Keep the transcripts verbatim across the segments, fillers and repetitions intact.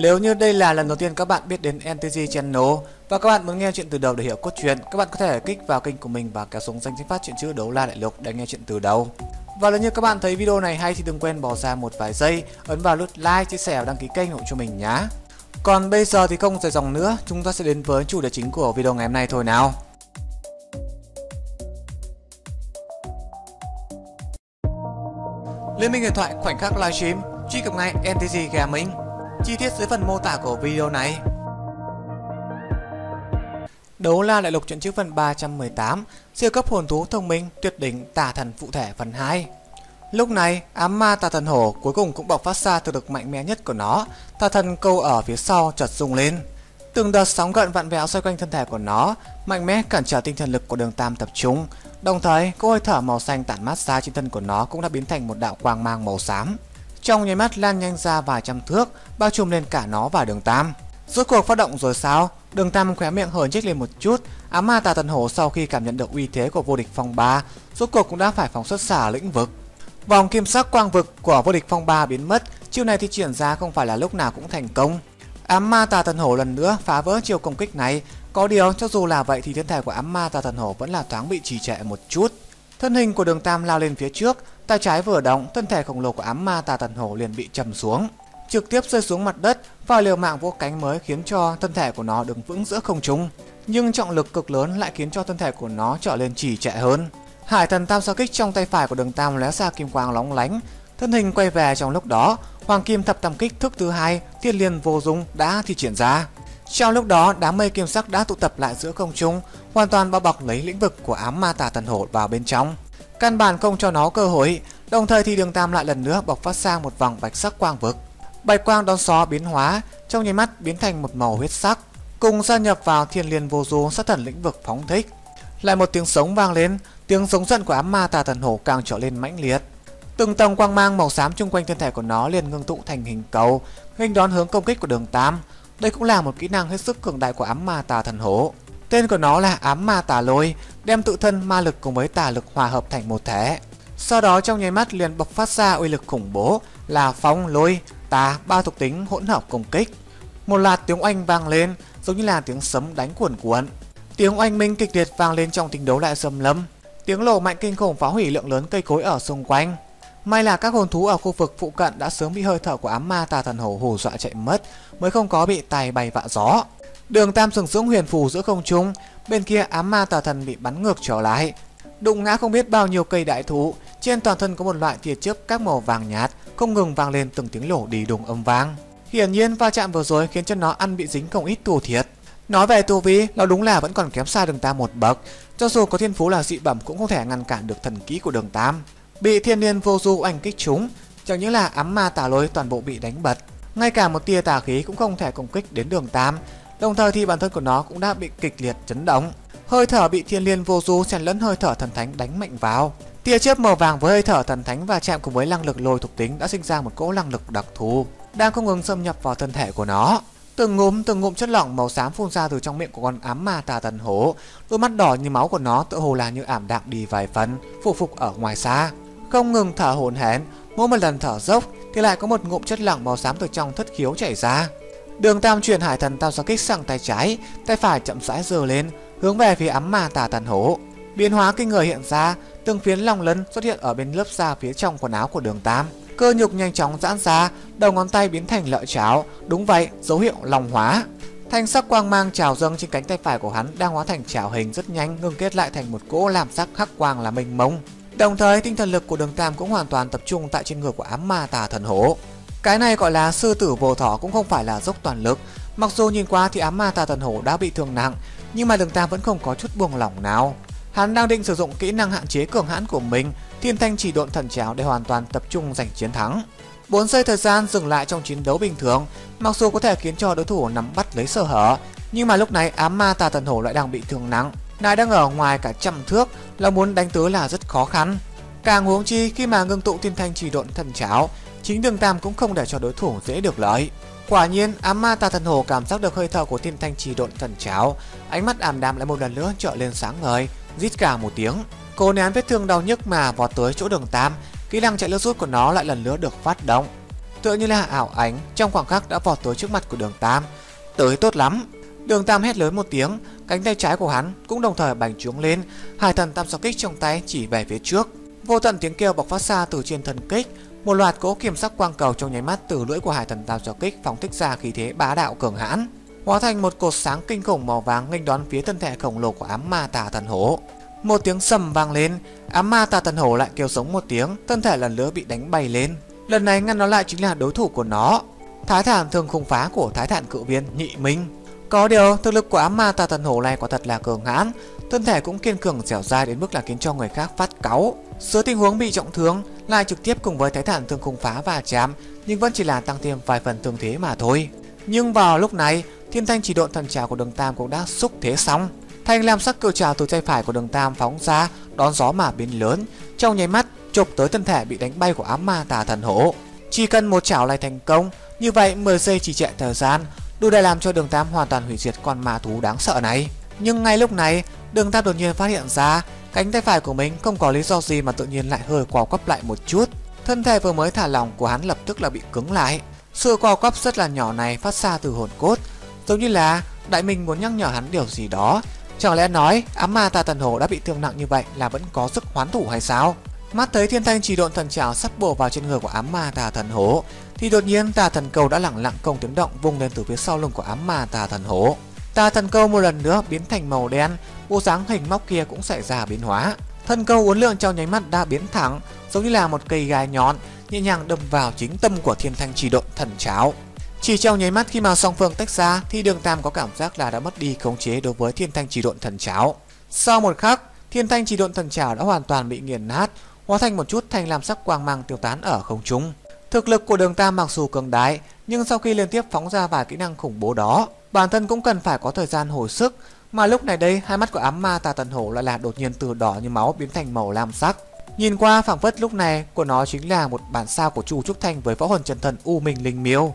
Nếu như đây là lần đầu tiên các bạn biết đến en tê giê Channel và các bạn muốn nghe chuyện từ đầu để hiểu cốt truyện, các bạn có thể kích vào kênh của mình và kéo xuống danh sách phát truyện chữ Đấu La Đại Lục để nghe chuyện từ đầu. Và nếu như các bạn thấy video này hay thì đừng quên bỏ ra một vài giây, ấn vào nút like, chia sẻ và đăng ký kênh hộ cho mình nhé. Còn bây giờ thì không dài dòng nữa, chúng ta sẽ đến với chủ đề chính của video ngày hôm nay thôi nào. Liên minh huyền thoại khoảnh khắc livestream, truy cập ngay en tê giê Gaming. Chi tiết dưới phần mô tả của video này. Đấu La Đại Lục truyện chữ phần ba trăm mười tám, siêu cấp hồn thú thông minh tuyệt đỉnh Tà Thần Phụ Thể phần hai. Lúc này, ám ma Tà Thần Hổ cuối cùng cũng bộc phát ra thực lực mạnh mẽ nhất của nó. Tà Thần câu ở phía sau chợt rung lên. Từng đợt sóng gợn vặn vẹo xoay quanh thân thể của nó, mạnh mẽ cản trở tinh thần lực của Đường Tam tập trung. Đồng thời, cô hơi thở màu xanh tản mát ra trên thân của nó cũng đã biến thành một đạo quang mang màu xám. Trong nháy mắt lan nhanh ra vài trăm thước, bao trùm lên cả nó và Đường Tam. Rốt cuộc phát động rồi sao? Đường Tam khóe miệng hờn trách lên một chút. Ám ma Tà Thần Hổ sau khi cảm nhận được uy thế của vô địch phong ba, rốt cuộc cũng đã phải phóng xuất xả lĩnh vực. Vòng kim sắc quang vực của vô địch phong ba biến mất, chiêu này thi triển ra không phải là lúc nào cũng thành công. Ám ma Tà Thần Hổ lần nữa phá vỡ chiều công kích này. Có điều cho dù là vậy thì thân thể của ám ma Tà Thần Hổ vẫn là thoáng bị trì trệ một chút. Thân hình của Đường Tam lao lên phía trước, tay trái vừa động, thân thể khổng lồ của ám ma Tà Thần Hổ liền bị trầm xuống, trực tiếp rơi xuống mặt đất và liều mạng vỗ cánh mới khiến cho thân thể của nó đứng vững giữa không trung. Nhưng trọng lực cực lớn lại khiến cho thân thể của nó trở lên trì trệ hơn. Hải thần tam sao kích trong tay phải của Đường Tam lóe ra kim quang lóng lánh, thân hình quay về. Trong lúc đó, hoàng kim thập tam kích thức thứ hai Thiên Liên Vô Dung đã thi triển ra. Trong lúc đó, đám mây kim sắc đã tụ tập lại giữa không trung, hoàn toàn bao bọc lấy lĩnh vực của ám ma Tà Thần Hổ vào bên trong, căn bản không cho nó cơ hội. Đồng thời thì Đường Tam lại lần nữa bộc phát sang một vòng bạch sắc quang vực. Bạch quang đón gió biến hóa, trong nháy mắt biến thành một màu huyết sắc, cùng gia nhập vào Thiên Liên Vô Du sát thần lĩnh vực phóng thích. Lại một tiếng sống vang lên, tiếng giống giận của ám ma Tà Thần Hổ càng trở lên mãnh liệt. Từng tầng quang mang màu xám chung quanh thân thể của nó liền ngưng tụ thành hình cầu, hình đón hướng công kích của Đường Tam. Đây cũng là một kỹ năng hết sức cường đại của ám ma Tà Thần Hổ. Tên của nó là ám ma tà lôi, đem tự thân ma lực cùng với tà lực hòa hợp thành một thể. Sau đó trong nháy mắt liền bộc phát ra uy lực khủng bố là phong lôi tà ba thuộc tính hỗn hợp công kích. Một loạt tiếng oanh vang lên giống như là tiếng sấm đánh cuồn cuộn. Tiếng oanh minh kịch liệt vang lên trong tình đấu lại xâm lâm. Tiếng nổ mạnh kinh khủng phá hủy lượng lớn cây cối ở xung quanh. May là các hồn thú ở khu vực phụ cận đã sớm bị hơi thở của ám ma Tà Thần Hổ hù dọa chạy mất, mới không có bị tài bay vạ gió. Đường Tam sừng sững huyền phù giữa không trung, bên kia ám ma Tà Thần bị bắn ngược trở lại, đụng ngã không biết bao nhiêu cây đại thụ. Trên toàn thân có một loại tia chớp các màu vàng nhạt, không ngừng vang lên từng tiếng lổ đi đùng âm vang. Hiển nhiên va chạm vừa rồi khiến cho nó ăn bị dính không ít tù thiệt. Nói về tu vi, nó đúng là vẫn còn kém xa Đường Tam một bậc, cho dù có thiên phú là dị bẩm cũng không thể ngăn cản được thần kỹ của Đường Tam. Bị Thiên Liên Vô Du oanh kích chúng, chẳng những là ám ma tà lôi toàn bộ bị đánh bật, ngay cả một tia tà khí cũng không thể công kích đến Đường Tam. Đồng thời thì bản thân của nó cũng đã bị kịch liệt chấn động, hơi thở bị Thiên Liên Vô Du xen lẫn hơi thở thần thánh đánh mạnh vào. Tia chớp màu vàng với hơi thở thần thánh và chạm cùng với năng lực lôi thuộc tính đã sinh ra một cỗ năng lực đặc thù đang không ngừng xâm nhập vào thân thể của nó. Từng ngụm từng ngụm chất lỏng màu xám phun ra từ trong miệng của con ám ma Tà Thần Hổ. Đôi mắt đỏ như máu của nó tựa hồ là như ảm đạm đi vài phần, phủ phục ở ngoài xa, không ngừng thở hổn hển. Mỗi một lần thở dốc thì lại có một ngụm chất lỏng màu xám từ trong thất khiếu chảy ra. Đường Tam chuyển hải thần tam sao kích sang tay trái, tay phải chậm rãi giơ lên hướng về phía ám ma Tà Thần Hổ. Biến hóa kinh người hiện ra, từng phiến long lân xuất hiện ở bên lớp da phía trong quần áo của Đường Tam, cơ nhục nhanh chóng giãn ra, đầu ngón tay biến thành lợi chảo. Đúng vậy, dấu hiệu long hóa. Thanh sắc quang mang trào dâng trên cánh tay phải của hắn đang hóa thành chảo hình, rất nhanh ngưng kết lại thành một cỗ làm sắc khắc quang là mênh mông. Đồng thời tinh thần lực của Đường Tam cũng hoàn toàn tập trung tại trên ngực của ám ma Tà Thần Hổ. Cái này gọi là sư tử vô thỏ cũng không phải là dốc toàn lực. Mặc dù nhìn qua thì ám ma Tà Thần Hổ đã bị thương nặng, nhưng mà Đường Tam vẫn không có chút buông lỏng nào. Hắn đang định sử dụng kỹ năng hạn chế cường hãn của mình, Thiên Thanh Chỉ Độn Thần Trảo, để hoàn toàn tập trung giành chiến thắng. Bốn giây thời gian dừng lại trong chiến đấu bình thường, mặc dù có thể khiến cho đối thủ nắm bắt lấy sơ hở, nhưng mà lúc này ám ma Tà Thần Hổ lại đang bị thương nặng, lại đang ở ngoài cả trăm thước, là muốn đánh tới là rất khó khăn. Càng huống chi khi mà ngưng tụ Thiên Thanh Chỉ Độn Thần Trảo, chính Đường Tam cũng không để cho đối thủ dễ được lợi. Quả nhiên, ám ma Tà Thần Hổ cảm giác được hơi thở của Thiên Thanh Chỉ Độn Thần Trảo, ánh mắt ảm đạm lại một lần nữa trở lên sáng ngời, rít cả một tiếng, cố nén vết thương đau nhức mà vọt tới chỗ Đường Tam. Kỹ năng chạy nước rút của nó lại lần nữa được phát động. tựa như là ảo ảnh, trong khoảng khắc đã vọt tới trước mặt của Đường Tam. Tới tốt lắm! Đường Tam hét lớn một tiếng, cánh tay trái của hắn cũng đồng thời bành trướng lên, hai thần tam sóng kích trong tay chỉ về phía trước. Vô tận tiếng kêu bộc phát ra từ trên thần kích, một loạt cỗ kiểm sắc quang cầu trong nháy mắt từ lưỡi của hải thần tam sóng kích phóng thích ra khí thế bá đạo cường hãn, hóa thành một cột sáng kinh khủng màu vàng nghênh đón phía thân thể khổng lồ của ám ma tà thần hổ. Một tiếng sầm vang lên, ám ma tà thần hổ lại kêu sống một tiếng, thân thể lần nữa bị đánh bay lên. Lần này ngăn nó lại chính là đối thủ của nó, Thái Thản Thương Khung Phá của Thái Thản Cự Viên Nhị Minh. Có điều thực lực của ám ma tà thần hổ này quả thật là cường hãn, thân thể cũng kiên cường dẻo dai đến mức là khiến cho người khác phát cáu. Dưới tình huống bị trọng thương, lại trực tiếp cùng với Thái Thản Thương Khung Phá và chạm, nhưng vẫn chỉ là tăng thêm vài phần thương thế mà thôi. Nhưng vào lúc này, Thiên Thanh Chỉ Độn Thần Trảo của Đường Tam cũng đã xúc thế xong, thanh lam sắc cự trảo từ tay phải của Đường Tam phóng ra, đón gió mà biến lớn, trong nháy mắt chụp tới thân thể bị đánh bay của ám ma tà thần hổ. Chỉ cần một chảo này thành công, như vậy mười giây chỉ trệ thời gian đủ để làm cho Đường Tam hoàn toàn hủy diệt con ma thú đáng sợ này. Nhưng ngay lúc này, Đường Tam đột nhiên phát hiện ra cánh tay phải của mình không có lý do gì mà tự nhiên lại hơi co quắp lại một chút. Thân thể vừa mới thả lỏng của hắn lập tức là bị cứng lại. Sự co quắp rất là nhỏ này phát ra từ hồn cốt, giống như là Đại Minh muốn nhắc nhở hắn điều gì đó. Chẳng lẽ nói ám ma tà thần hổ đã bị thương nặng như vậy là vẫn có sức hoán thủ hay sao? Mắt thấy Thiên Thanh Chỉ Độn Thần Trảo sắp bổ vào trên người của ám ma tà thần hổ, thì đột nhiên tà thần cầu đã lẳng lặng không tiếng động vung lên từ phía sau lưng của ám ma tà thần hổ. Tà thần cầu một lần nữa biến thành màu đen, bộ dáng hình móc kia cũng xảy ra biến hóa. Thần cầu uốn lượn trong nháy mắt đã biến thẳng, giống như là một cây gai nhọn, nhẹ nhàng đâm vào chính tâm của Thiên Thanh Chỉ Độn Thần Trảo. Chỉ trong nháy mắt khi mà song phương tách ra, thì Đường Tam có cảm giác là đã mất đi khống chế đối với Thiên Thanh Chỉ Độn Thần Trảo. Sau một khắc, Thiên Thanh Chỉ Độn Thần Trảo đã hoàn toàn bị nghiền nát, hóa thành một chút thanh lam sắc quang mang tiêu tán ở không trung. Thực lực của Đường Tam mặc dù cường đại, nhưng sau khi liên tiếp phóng ra vài kỹ năng khủng bố đó, bản thân cũng cần phải có thời gian hồi sức. Mà lúc này đây, hai mắt của ám ma tà thần hổ lại là đột nhiên từ đỏ như máu biến thành màu lam sắc. Nhìn qua phảng phất lúc này của nó chính là một bản sao của Chu Trúc Thanh với võ hồn chân thần U Minh Linh Miêu.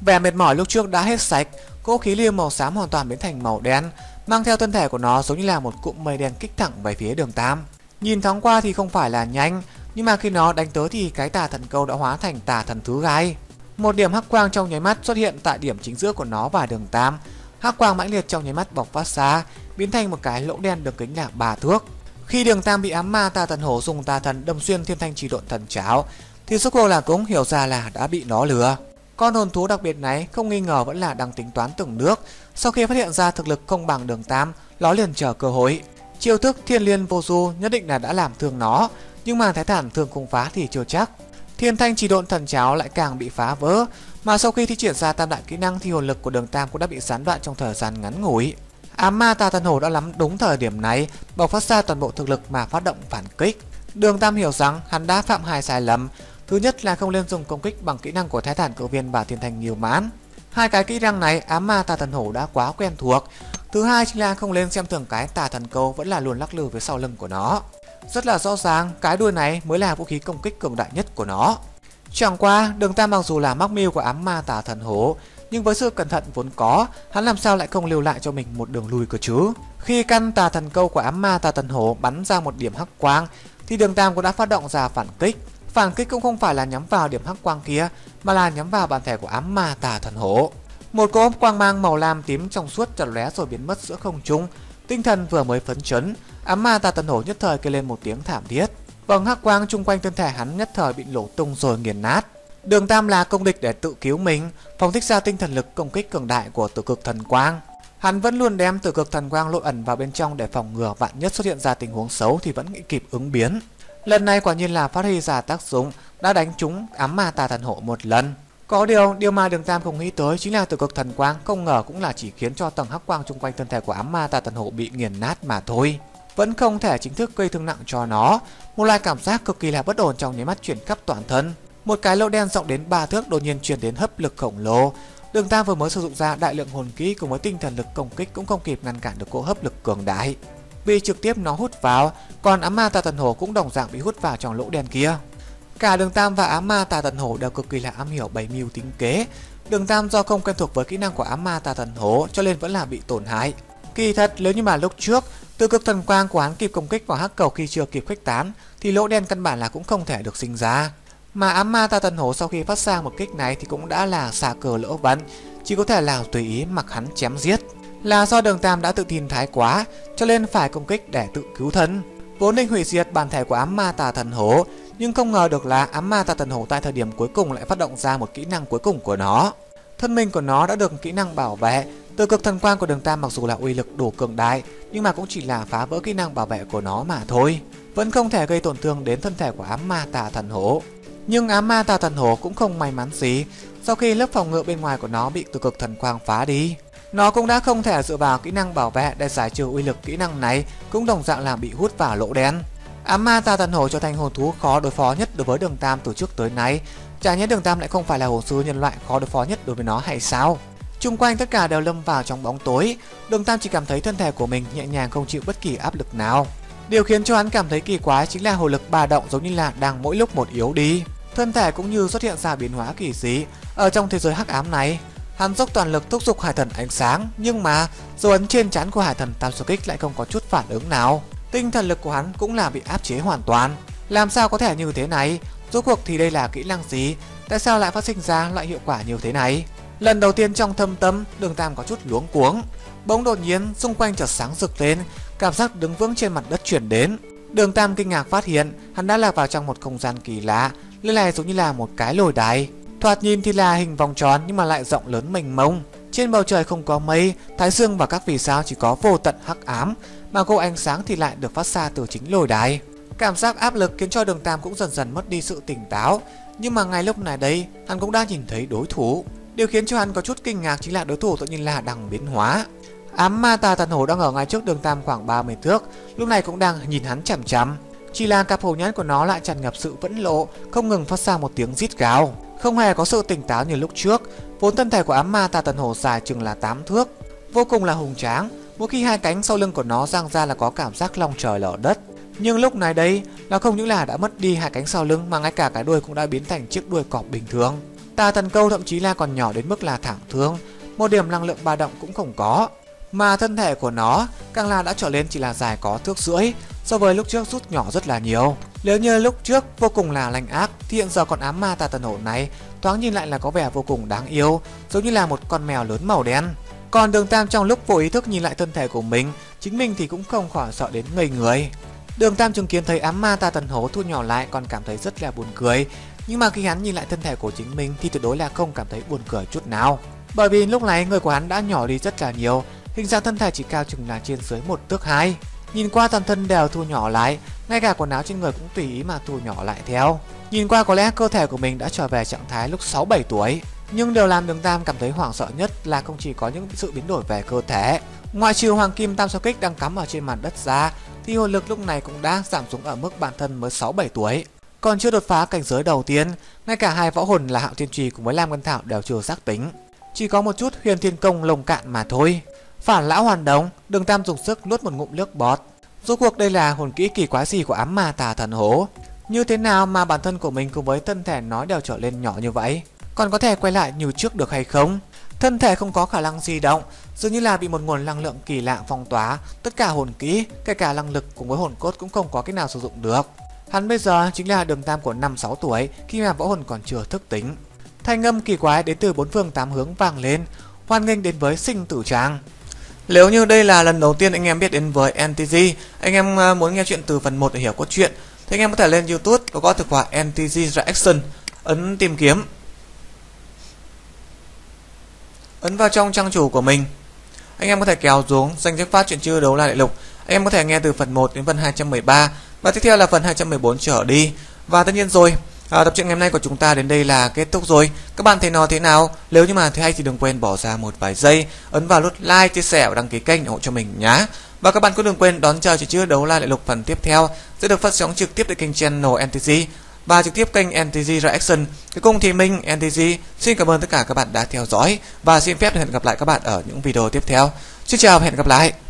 Vẻ mệt mỏi lúc trước đã hết sạch, cỗ khí lưu màu xám hoàn toàn biến thành màu đen, mang theo thân thể của nó giống như là một cụm mây đen kích thẳng về phía Đường Tam. Nhìn thoáng qua thì không phải là nhanh, nhưng mà khi nó đánh tới thì cái tà thần câu đã hóa thành tà thần thứ gai. Một điểm hắc quang trong nháy mắt xuất hiện tại điểm chính giữa của nó và Đường Tam. Hắc quang mãnh liệt trong nháy mắt bộc phát ra, biến thành một cái lỗ đen đường kính là ba thước. Khi Đường Tam bị ám ma tà thần hổ dùng tà thần đâm xuyên Thiên Thanh Chỉ Độn Thần Trảo, thì rốt cuộc là cũng hiểu ra là đã bị nó lừa. Con hồn thú đặc biệt này không nghi ngờ vẫn là đang tính toán từng nước. Sau khi phát hiện ra thực lực không bằng Đường Tam, nó liền chờ cơ hội. Chiêu thức Thiên Liên Vô Du nhất định là đã làm thương nó, nhưng mà Thái Thản Thương Khung Phá thì chưa chắc. Thiên Thanh Chỉ Độn Thần Trảo lại càng bị phá vỡ, mà sau khi thi triển ra tam đại kỹ năng thì hồn lực của Đường Tam cũng đã bị gián đoạn trong thời gian ngắn ngủi. Ám ma tà thần hổ đã lắm đúng thời điểm này, bộc phát ra toàn bộ thực lực mà phát động phản kích. Đường Tam hiểu rằng hắn đã phạm hai sai lầm. Thứ nhất là không nên dùng công kích bằng kỹ năng của Thái Thản Cự Viên và Thiên Thanh Nhiều Mãn. Hai cái kỹ năng này ám ma tà thần hổ đã quá quen thuộc. Thứ hai chính là không nên xem thường cái tà thần câu vẫn là luôn lắc lư phía sau lưng của nó. Rất là rõ ràng cái đuôi này mới là vũ khí công kích cường đại nhất của nó. Chẳng qua Đường Tam mặc dù là mắc mưu của ám ma tà thần hổ, nhưng với sự cẩn thận vốn có, hắn làm sao lại không lưu lại cho mình một đường lùi cơ chứ. Khi căn tà thần câu của ám ma tà thần hổ bắn ra một điểm hắc quang, thì Đường Tam cũng đã phát động ra phản kích. Phản kích cũng không phải là nhắm vào điểm hắc quang kia, mà là nhắm vào bản thể của ám ma tà thần hổ. Một cỗ quang mang màu lam tím trong suốt chợt lóe rồi biến mất giữa không trung. Tinh thần vừa mới phấn chấn, ám ma tà thần hổ nhất thời kêu lên một tiếng thảm thiết. Vầng hắc quang chung quanh thân thể hắn nhất thời bị nổ tung rồi nghiền nát. Đường Tam là công địch để tự cứu mình, phóng thích ra tinh thần lực công kích cường đại của Tử Cực Thần Quang. Hắn vẫn luôn đem Tử Cực Thần Quang lôi ẩn vào bên trong để phòng ngừa vạn nhất xuất hiện ra tình huống xấu thì vẫn nghĩ kịp ứng biến. Lần này quả nhiên là phát huy ra tác dụng, đã đánh trúng ám ma tà thần hổ một lần. Có điều, điều mà Đường Tam không nghĩ tới chính là Tử Cực Thần Quang không ngờ cũng là chỉ khiến cho tầng hắc quang chung quanh thân thể của ám ma tà thần hổ bị nghiền nát mà thôi. Vẫn không thể chính thức gây thương nặng cho nó, một loại cảm giác cực kỳ là bất ổn trong nháy mắt chuyển khắp toàn thân. Một cái lỗ đen rộng đến ba thước đột nhiên truyền đến hấp lực khổng lồ. Đường Tam vừa mới sử dụng ra đại lượng hồn kỹ cùng với tinh thần lực công kích cũng không kịp ngăn cản được cỗ hấp lực cường đại, bị trực tiếp nó hút vào, còn ám ma tà thần hổ cũng đồng dạng bị hút vào trong lỗ đen kia. Cả Đường Tam và ám ma tà thần hổ đều cực kỳ là am hiểu bày mưu tính kế. Đường Tam do không quen thuộc với kỹ năng của ám ma tà thần hổ cho nên vẫn là bị tổn hại. Kỳ thật nếu như mà lúc trước Tử Cực Thần Quang của hắn kịp công kích vào hắc cầu khi chưa kịp khuếch tán, thì lỗ đen căn bản là cũng không thể được sinh ra. Mà Amata Thần Hổ sau khi phát sang một kích này thì cũng đã là xả cờ lỗ vấn, chỉ có thể là tùy ý mặc hắn chém giết. Là do Đường Tam đã tự tin thái quá cho nên phải công kích để tự cứu thân, vốn định hủy diệt bản thể của Ám Ma Tà Thần Hổ, nhưng không ngờ được là Ám Ma Tà Thần Hổ tại thời điểm cuối cùng lại phát động ra một kỹ năng cuối cùng của nó. Thân mình của nó đã được kỹ năng bảo vệ từ cực thần quang của Đường Tam, mặc dù là uy lực đủ cường đại nhưng mà cũng chỉ là phá vỡ kỹ năng bảo vệ của nó mà thôi, vẫn không thể gây tổn thương đến thân thể của Ám Ma Tà Thần Hổ. Nhưng Ám Ma Tà Thần Hổ cũng không may mắn gì, sau khi lớp phòng ngự bên ngoài của nó bị từ cực thần quang phá đi, nó cũng đã không thể dựa vào kỹ năng bảo vệ để giải trừ uy lực kỹ năng này, cũng đồng dạng là bị hút vào lỗ đen. Ám Ma Tà Thần Hổ trở thành hồn thú khó đối phó nhất đối với Đường Tam từ trước tới nay, chả nhẽ Đường Tam lại không phải là hồn sư nhân loại khó đối phó nhất đối với nó hay sao? Chung quanh tất cả đều lâm vào trong bóng tối, Đường Tam chỉ cảm thấy thân thể của mình nhẹ nhàng không chịu bất kỳ áp lực nào. Điều khiến cho hắn cảm thấy kỳ quái chính là hồn lực ba động giống như là đang mỗi lúc một yếu đi, thân thể cũng như xuất hiện ra biến hóa kỳ dị. Ở trong thế giới hắc ám này, hắn dốc toàn lực thúc giục Hải Thần Ánh Sáng, nhưng mà dấu ấn trên trán của Hải Thần Tam Sơ Kích lại không có chút phản ứng nào. Tinh thần lực của hắn cũng là bị áp chế hoàn toàn. Làm sao có thể như thế này? Rốt cuộc thì đây là kỹ năng gì? Tại sao lại phát sinh ra loại hiệu quả như thế này? Lần đầu tiên trong thâm tâm, Đường Tam có chút luống cuống. Bỗng đột nhiên xung quanh chợt sáng rực lên, cảm giác đứng vững trên mặt đất chuyển đến. Đường Tam kinh ngạc phát hiện hắn đã lạc vào trong một không gian kỳ lạ, nơi này giống như là một cái lồi đài. Thoạt nhìn thì là hình vòng tròn nhưng mà lại rộng lớn mênh mông. Trên bầu trời không có mây, thái dương và các vì sao chỉ có vô tận hắc ám, mà cô ánh sáng thì lại được phát ra từ chính lồi đài. Cảm giác áp lực khiến cho Đường Tam cũng dần dần mất đi sự tỉnh táo, nhưng mà ngay lúc này đây, hắn cũng đã nhìn thấy đối thủ. Điều khiến cho hắn có chút kinh ngạc chính là đối thủ tự nhiên là đang biến hóa. Ám Ma Tà Thần Hổ đang ở ngay trước Đường Tam khoảng ba mươi thước, lúc này cũng đang nhìn hắn chằm chằm. Chỉ là cặp hổ nhãn của nó lại tràn ngập sự phẫn nộ, không ngừng phát ra một tiếng rít gào. Không hề có sự tỉnh táo như lúc trước, vốn thân thể của Ám Ma Tà Thần Hổ dài chừng là tám thước, vô cùng là hùng tráng. Mỗi khi hai cánh sau lưng của nó giang ra là có cảm giác long trời lở đất. Nhưng lúc này đây, nó không những là đã mất đi hai cánh sau lưng mà ngay cả cái đuôi cũng đã biến thành chiếc đuôi cọp bình thường. Tà thần câu thậm chí là còn nhỏ đến mức là thảm thương, một điểm năng lượng ba động cũng không có. Mà thân thể của nó càng là đã trở lên chỉ là dài có thước rưỡi, so với lúc trước rút nhỏ rất là nhiều. Nếu như lúc trước vô cùng là lành ác thì hiện giờ con Ám Ma Tà Thần Hổ này thoáng nhìn lại là có vẻ vô cùng đáng yêu, giống như là một con mèo lớn màu đen. Còn Đường Tam trong lúc vô ý thức nhìn lại thân thể của mình, chính mình thì cũng không khỏi sợ đến ngây người. Đường Tam chứng kiến thấy Ám Ma Tà Thần Hổ thu nhỏ lại còn cảm thấy rất là buồn cười, nhưng mà khi hắn nhìn lại thân thể của chính mình thì tuyệt đối là không cảm thấy buồn cười chút nào, bởi vì lúc này người của hắn đã nhỏ đi rất là nhiều, hình dạng thân thể chỉ cao chừng là trên dưới một thước hai. Nhìn qua toàn thân đều thu nhỏ lại, ngay cả quần áo trên người cũng tùy ý mà thu nhỏ lại theo. Nhìn qua có lẽ cơ thể của mình đã trở về trạng thái lúc sáu bảy tuổi. Nhưng điều làm Đường Tam cảm thấy hoảng sợ nhất là không chỉ có những sự biến đổi về cơ thể. Ngoại trừ Hoàng Kim Tam Sao Kích đang cắm ở trên mặt đất ra, thì hồn lực lúc này cũng đã giảm xuống ở mức bản thân mới sáu bảy tuổi. Còn chưa đột phá cảnh giới đầu tiên, ngay cả hai võ hồn là Hạo Thiên Trì cùng với Lam Ngân Thảo đều chưa giác tính, chỉ có một chút Huyền Thiên Công lồng cạn mà thôi. Phản lão hoàn đống, Đường Tam dùng sức nuốt một ngụm nước bọt. Rốt cuộc đây là hồn kỹ kỳ quái gì của Ám Ma Tà Thần Hổ? Như thế nào mà bản thân của mình cùng với thân thể nó đều trở lên nhỏ như vậy? Còn có thể quay lại như trước được hay không? Thân thể không có khả năng di động, dường như là bị một nguồn năng lượng kỳ lạ phong tỏa. Tất cả hồn kỹ, kể cả năng lực cùng với hồn cốt cũng không có cái nào sử dụng được. Hắn bây giờ chính là Đường Tam của năm sáu tuổi, khi mà võ hồn còn chưa thức tỉnh. Thanh âm kỳ quái đến từ bốn phương tám hướng vang lên, hoan nghênh đến với Sinh Tử Trang. Nếu như đây là lần đầu tiên anh em biết đến với en tê giê, anh em muốn nghe chuyện từ phần một để hiểu cốt truyện, thì anh em có thể lên YouTube và có thực khóa en tê giê Reaction, ấn tìm kiếm, ấn vào trong trang chủ của mình. Anh em có thể kéo xuống danh sách phát truyện chưa Đấu La Đại Lục. Anh em có thể nghe từ phần một đến phần hai trăm mười ba và tiếp theo là phần hai trăm mười bốn trở đi. Và tất nhiên rồi, à, tập truyện ngày hôm nay của chúng ta đến đây là kết thúc rồi. Các bạn thấy nó thế nào? Nếu như mà thấy hay thì đừng quên bỏ ra một vài giây, ấn vào nút like, chia sẻ và đăng ký kênh ủng hộ cho mình nhá. Và các bạn cũng đừng quên đón chờ chuyện chưa Đấu La Đại Lục phần tiếp theo sẽ được phát sóng trực tiếp tại kênh channel en tê giê và trực tiếp kênh en tê giê Reaction. Cuối cùng thì mình en tê giê xin cảm ơn tất cả các bạn đã theo dõi và xin phép hẹn gặp lại các bạn ở những video tiếp theo. Xin chào và hẹn gặp lại.